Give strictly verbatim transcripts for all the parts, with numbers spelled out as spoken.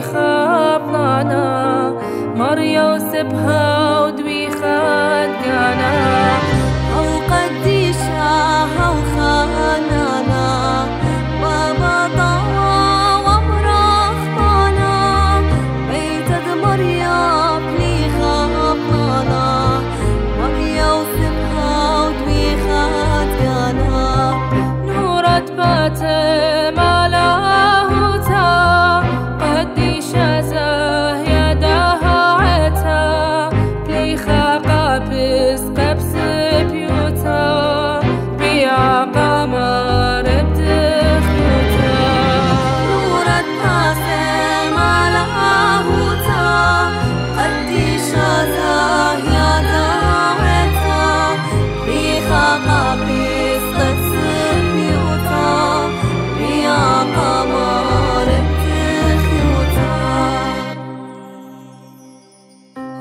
دويخة بطانا مريا وسبها ودويخة دقانا أو قديشها وخانانا بابا طوا ومرا خطانا بيتد مريا بليخة بطانا مريا وسبها ودويخة دقانا نورت باتم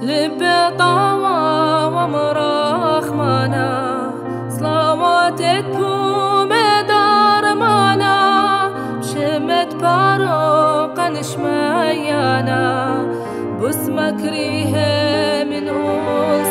لب طاوة ومراخ مانا صلوات تبوم دار مانا شمت باروقا نشميانا بسمك ريها من أول